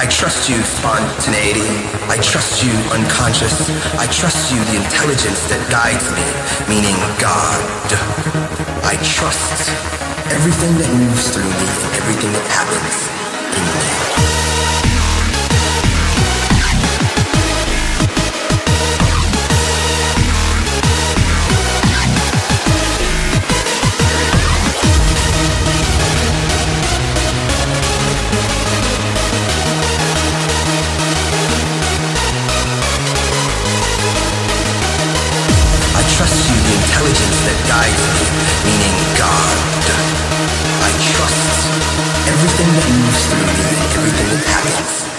I trust you, spontaneity. I trust you, unconscious. I trust you, the intelligence that guides me, meaning God. I trust everything that moves through me, everything that happens in me. Everything that moves through me, everything that happens.